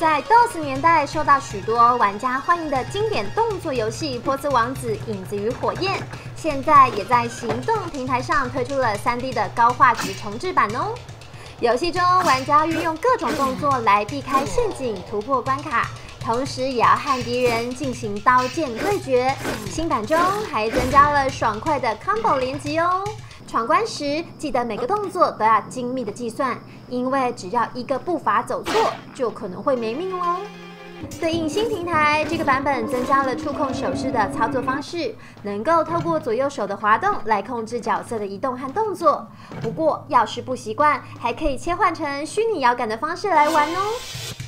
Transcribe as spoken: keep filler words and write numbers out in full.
在 D O S 年代受到许多玩家欢迎的经典动作游戏《波斯王子：影子与火焰》，现在也在行动平台上推出了 三D 的高画质重制版哦。游戏中，玩家运用各种动作来避开陷阱、突破关卡，同时也要和敌人进行刀剑对决。新版中还增加了爽快的 combo 连击哦。 闯关时，记得每个动作都要精密的计算，因为只要一个步伐走错，就可能会没命哦。对应新平台，这个版本增加了触控手势的操作方式，能够透过左右手的滑动来控制角色的移动和动作。不过，要是不习惯，还可以切换成虚拟摇杆的方式来玩哦。